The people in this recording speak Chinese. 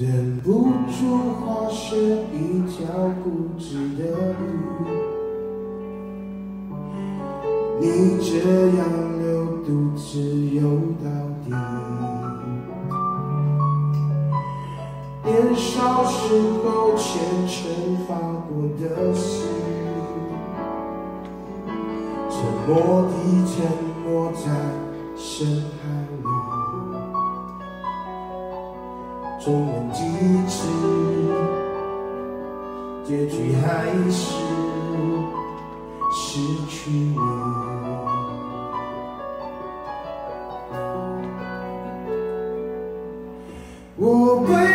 忍不住化身一条固执的鱼，你这样流独自游到底。年少时候虔诚发过的誓，沉默地沉没在深海里。 纵然几次，结局还是失去你。我。